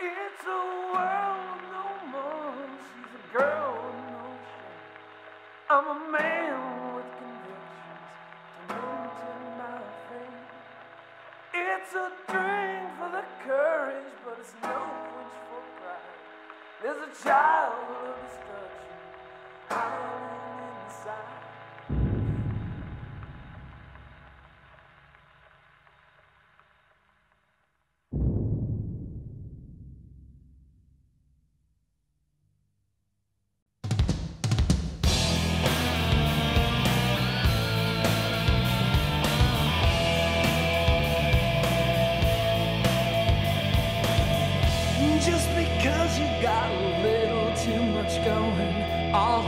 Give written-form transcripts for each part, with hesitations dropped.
It's a world no more. She's a girl with no shame. I'm a man with convictions to maintain my fame. It's a dream for the courage, but it's no quench for pride. There's a child of destruction hiding inside. Just because you got a little too much going on.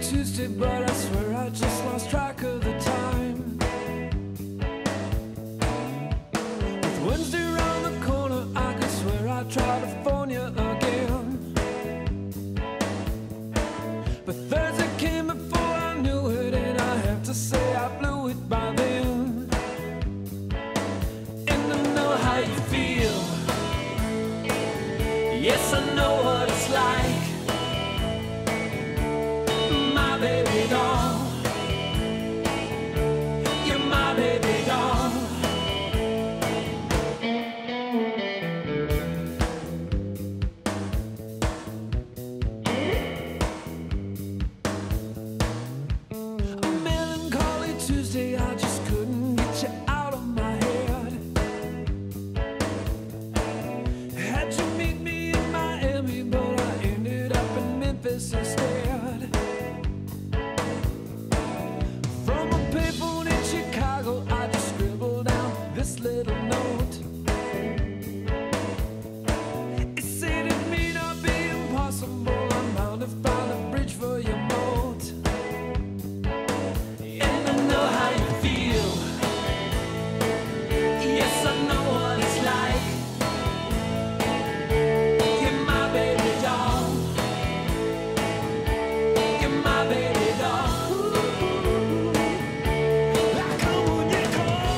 Tuesday, but I swear I just lost track of the time. With Wednesday round the corner, I can swear I tried to phone you again. But Thursday came before I knew it, and I have to say I blew it by then. And I know how you feel. Yes, I know what it's like. Baby doll, you're my baby doll. A melancholy Tuesday, I just couldn't get you out of my head. Had you meet me in Miami, but I ended up in Memphis instead. Little note, it said it may not be impossible, I'm bound to find a bridge for your boat. And I know how you feel. Yes, I know what it's like. You're my baby doll. You're my baby doll. I come when you call.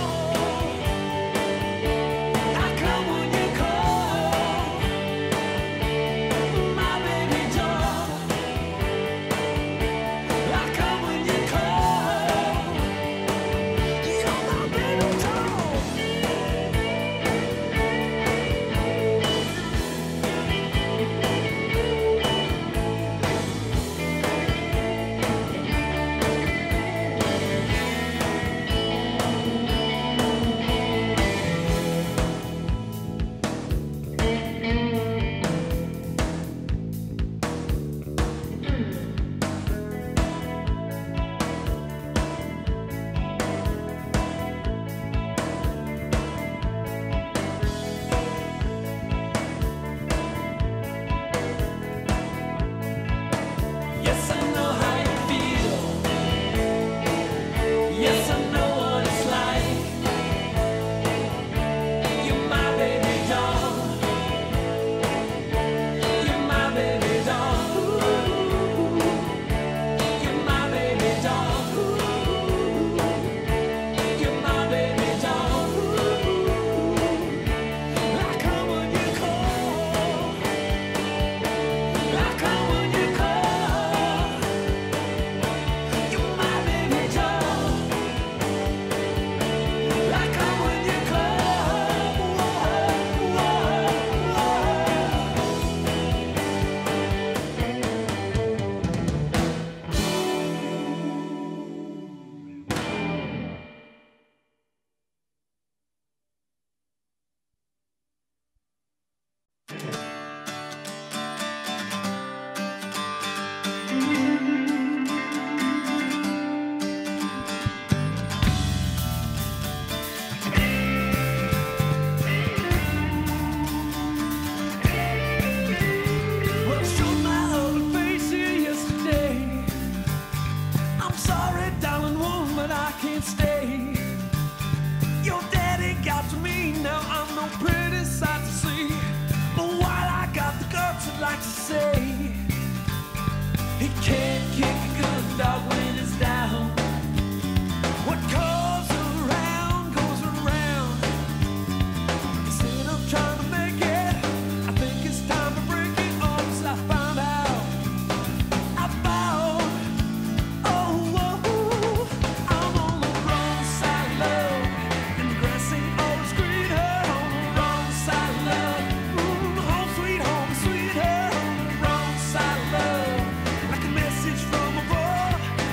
Like to say he can't kick a good dog when it's down. What goes around goes around. Instead of trying to make it, I think it's time to break it off. 'Cause I found out, oh, I'm on the wrong side of love, and the grass ain't always greener. On the wrong side of love, ooh, home sweet home sweet. Side of love, like a message from above.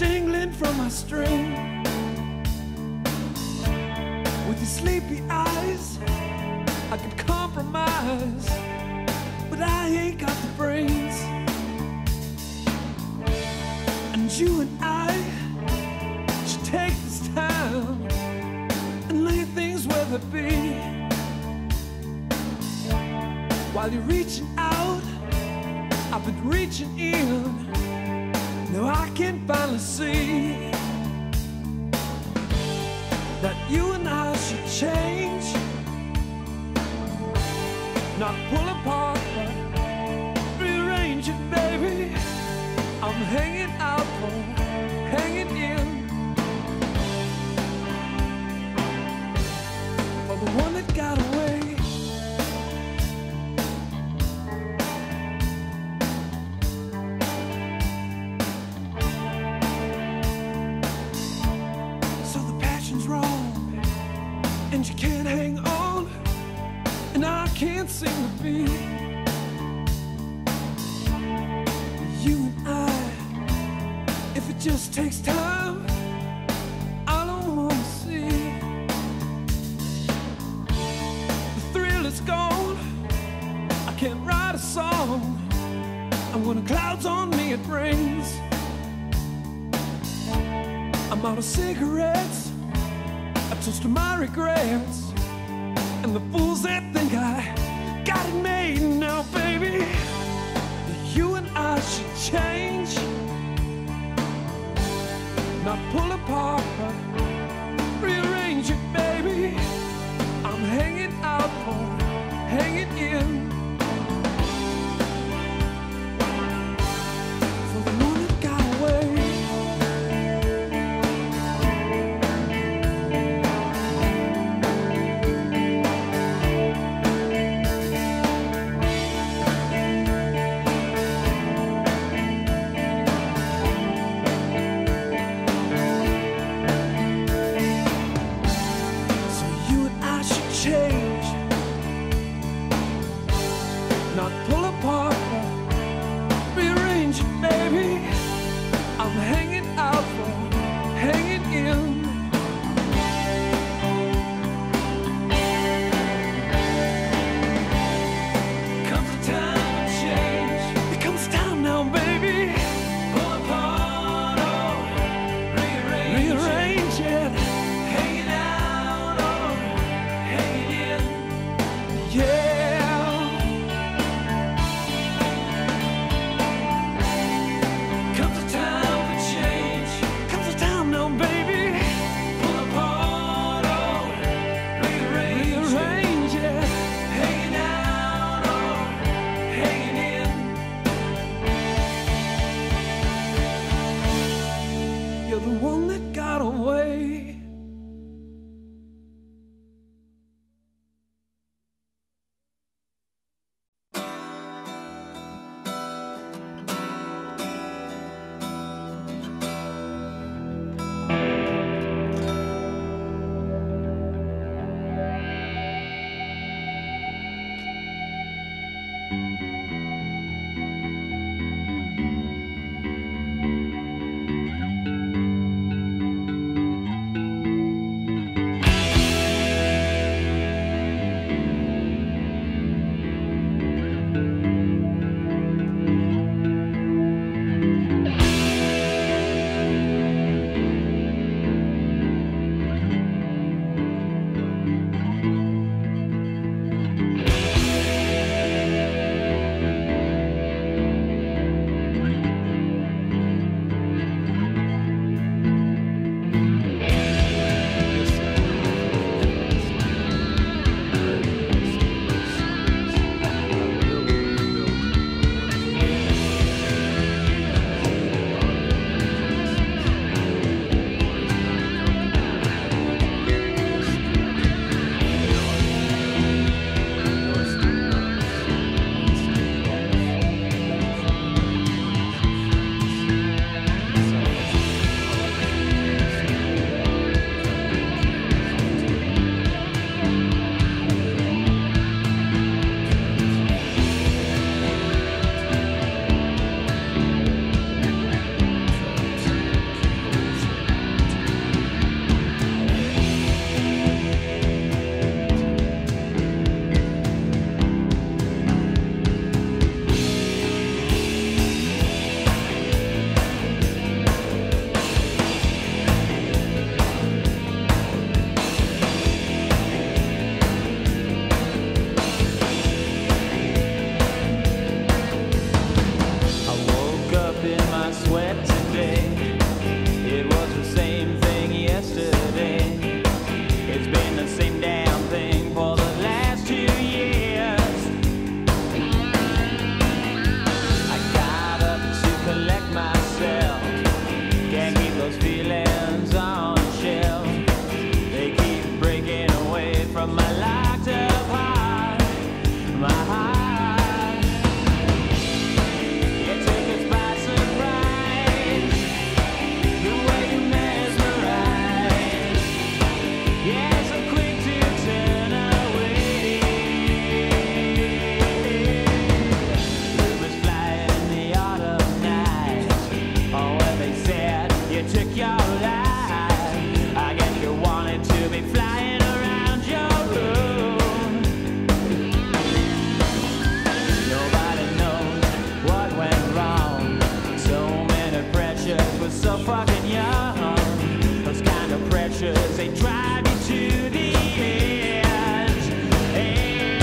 dangling from my string. With your sleepy eyes, I could compromise, but I ain't got the brains. And you and I should take this time and lay things where they be, while you're reaching out, I've been reaching in. Now I can finally see that you and I should change, not pull apart, but rearrange it, baby. I'm hanging out for hanging in, for the one that got away. And you can't hang on, and I can't seem to be. You and I, if it just takes time, I don't want to see. The thrill is gone, I can't write a song, and when the clouds on me it rains. I'm out of cigarettes, I toast to my regrets, and the fools that think I got it made. Now, baby, you and I should change, not pull apart, but rearrange it, baby. I'm hanging out for hanging in, for the one that got away. Not pull apart, but rearrange it, baby. I'm hanging out for hanging in. Comes a time to change. It comes time now, baby. Pull apart, oh, rearrange it. Hanging out, oh, hanging in. Yeah. The one that got away. pleasures, they drive you to the edge. And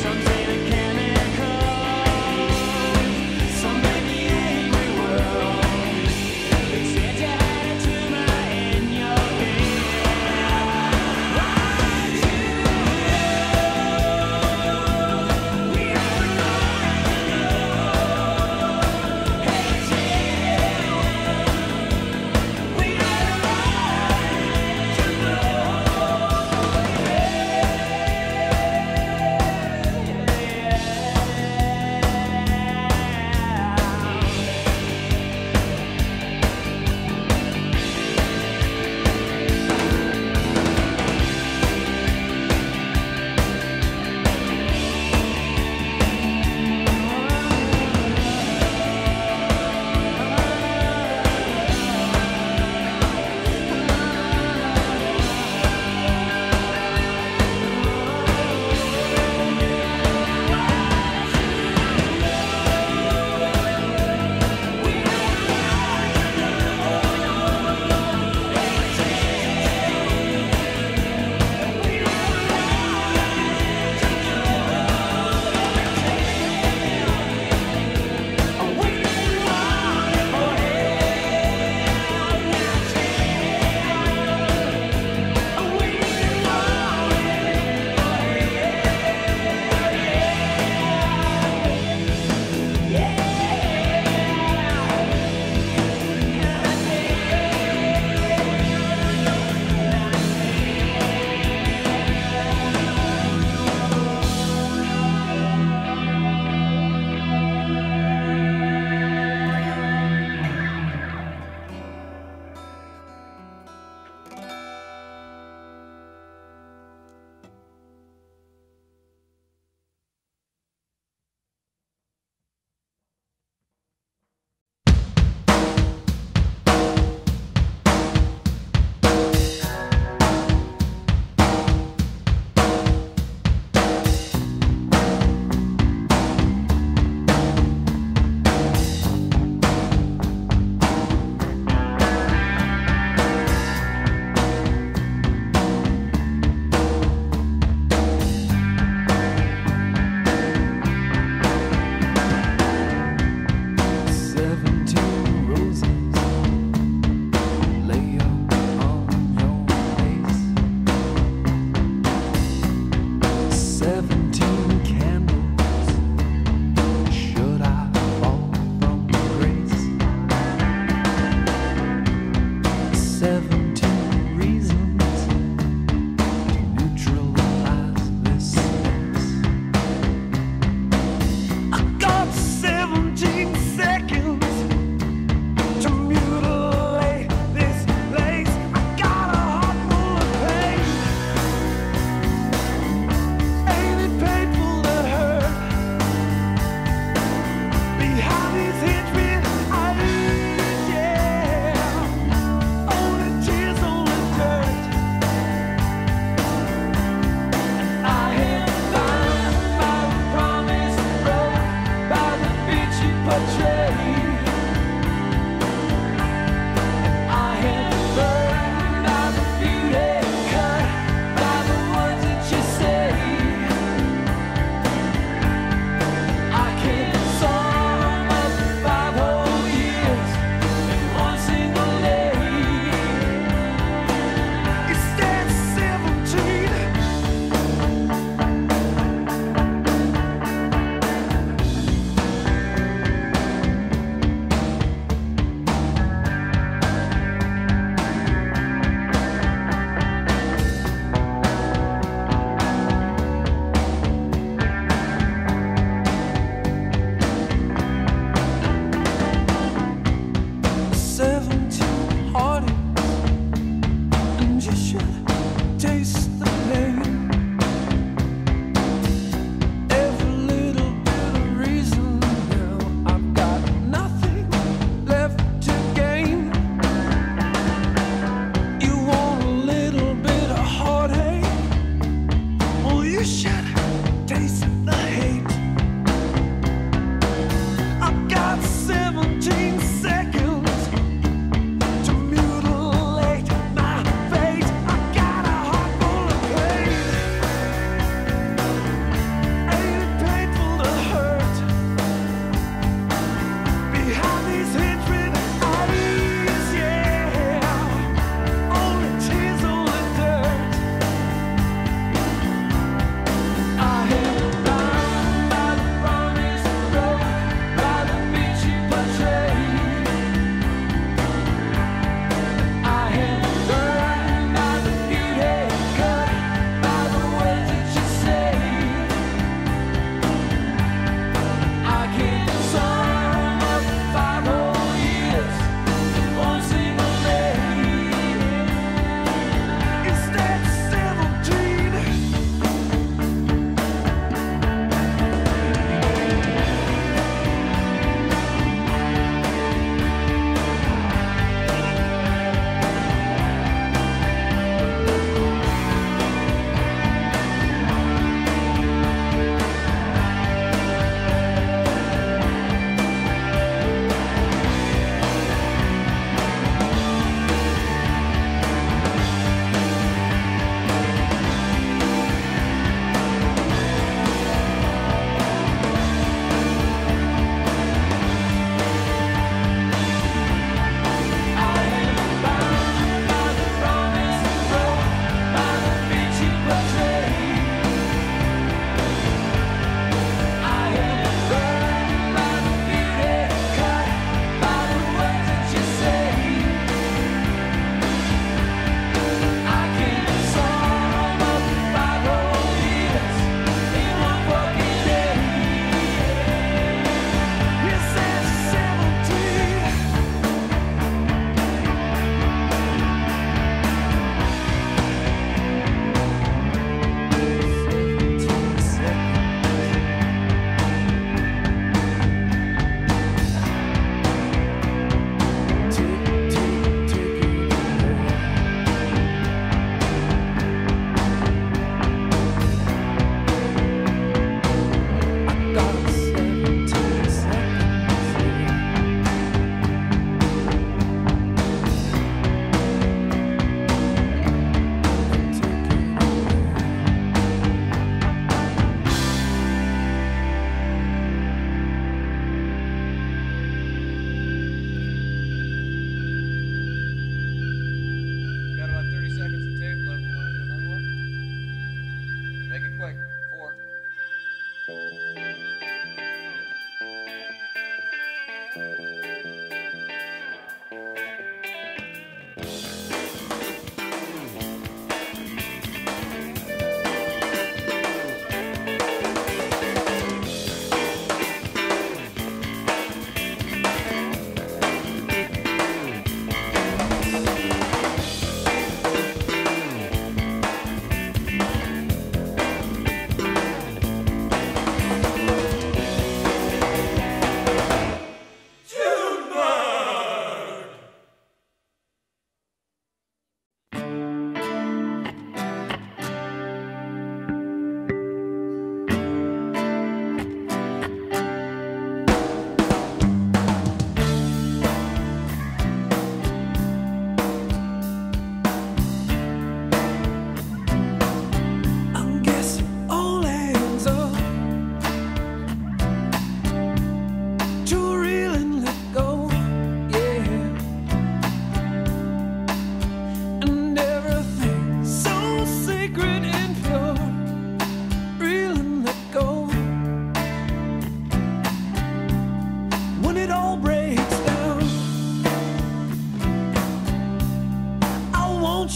some say the chemicals, some make the angry world. They said you had a tumor in your head. We are the royal. We are the royal.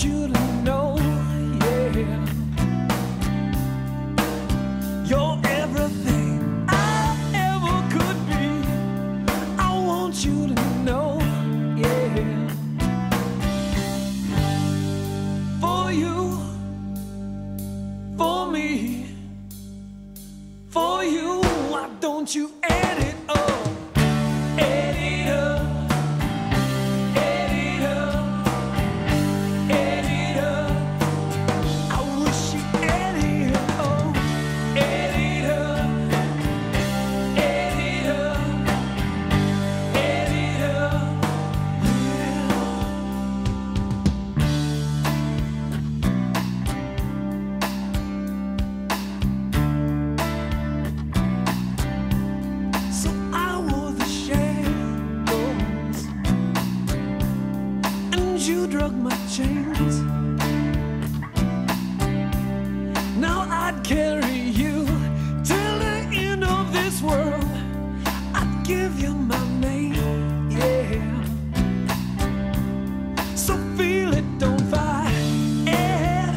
you to know, yeah, you're everything I ever could be. I want you to know, yeah, for you, for me, for you. Why don't you add it up? Add it up. You drug my chains. Now I'd carry you till the end of this world. I'd give you my name, yeah. So feel it, don't fight it.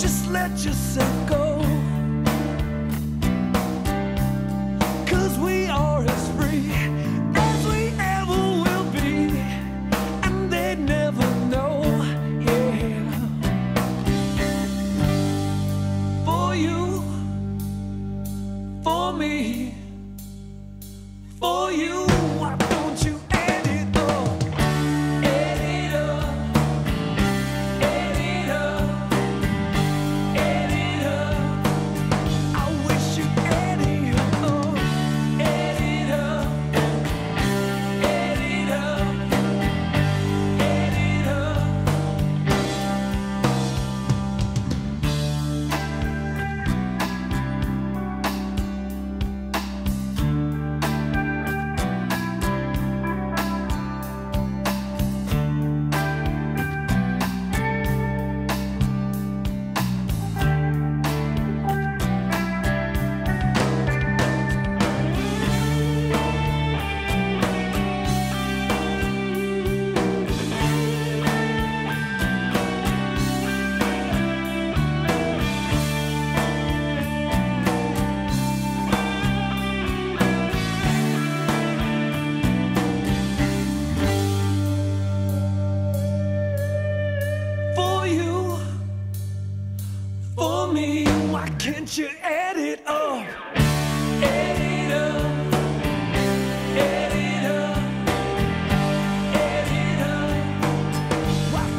Just let yourself go, 'cause we are as free. For me, for you, why don't you add it up? Add it up, add it up, add it up. I wish you add it up, add it up, add it up, add it up. Why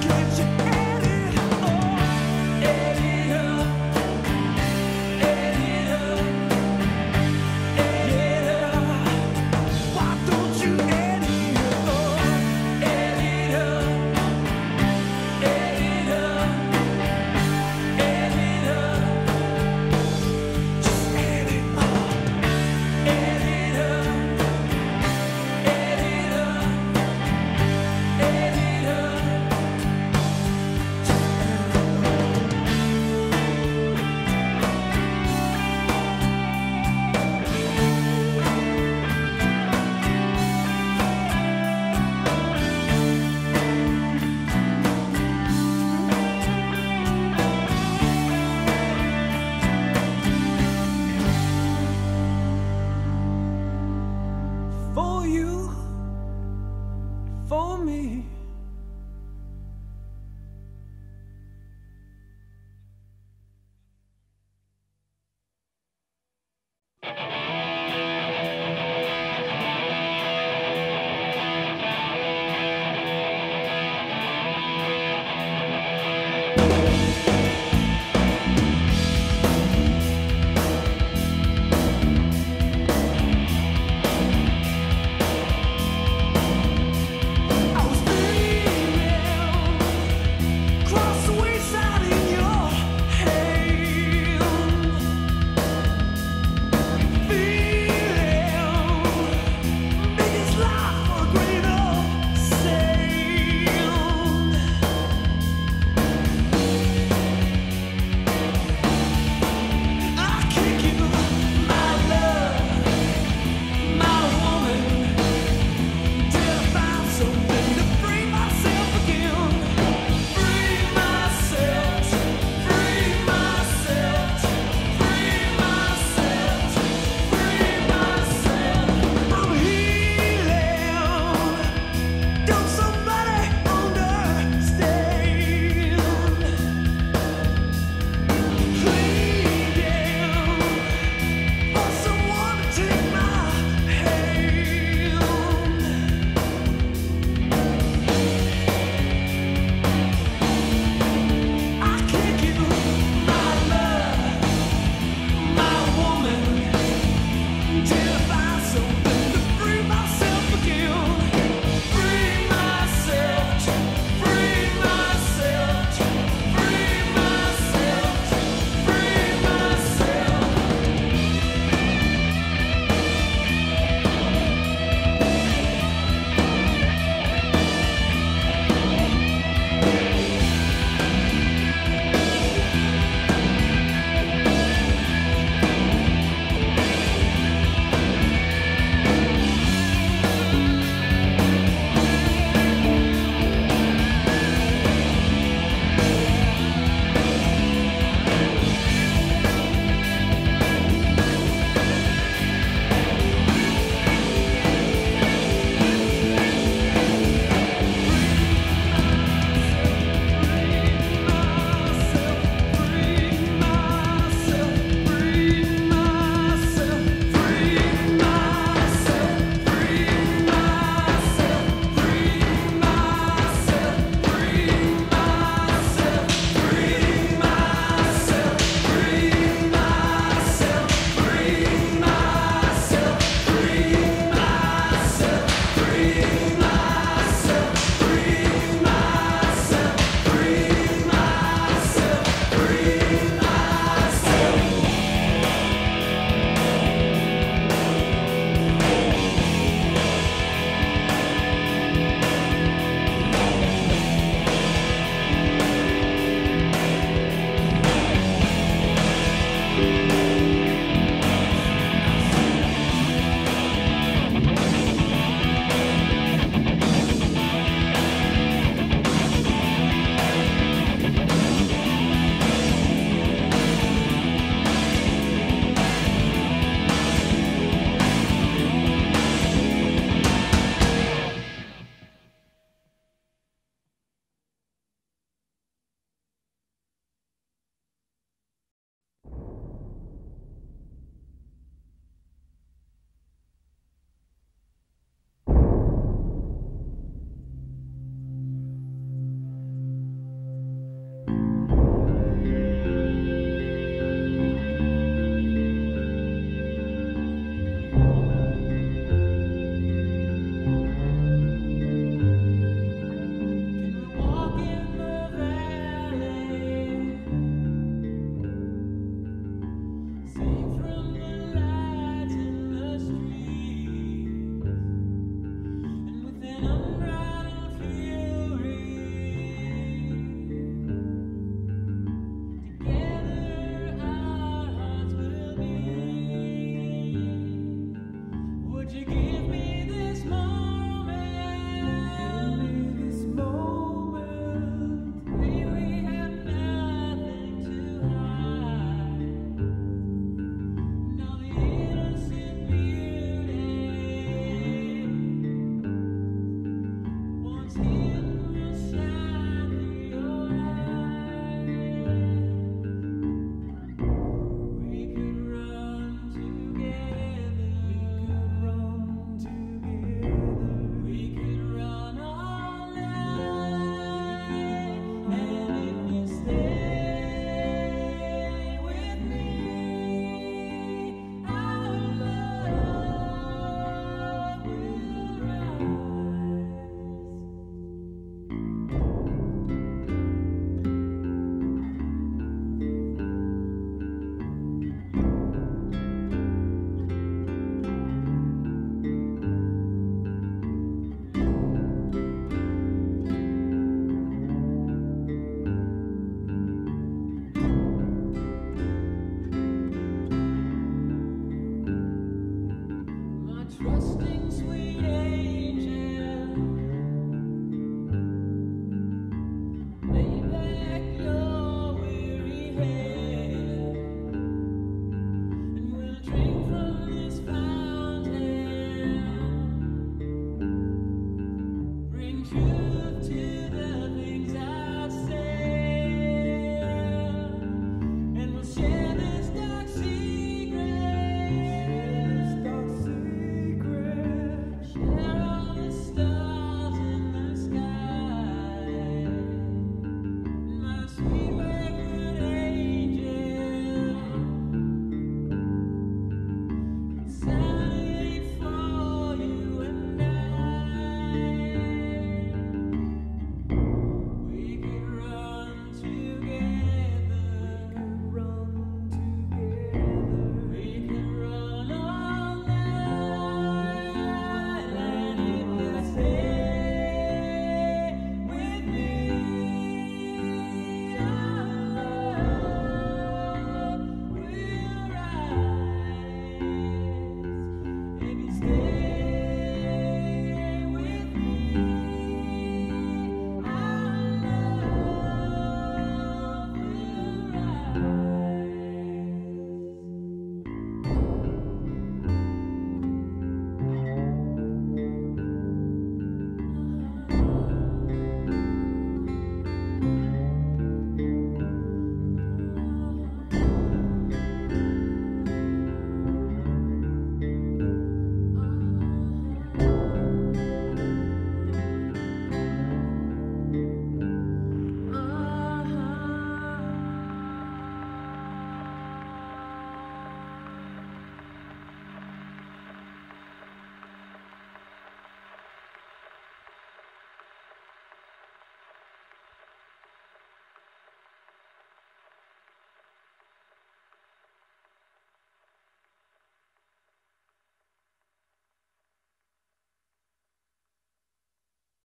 can't you add it up? Add it up, add it up, add it up. Why can't you add it up? Add it up, add it up, add it up. Why don't you add it up? Add it up, add it up, add it up. For you, for me. I was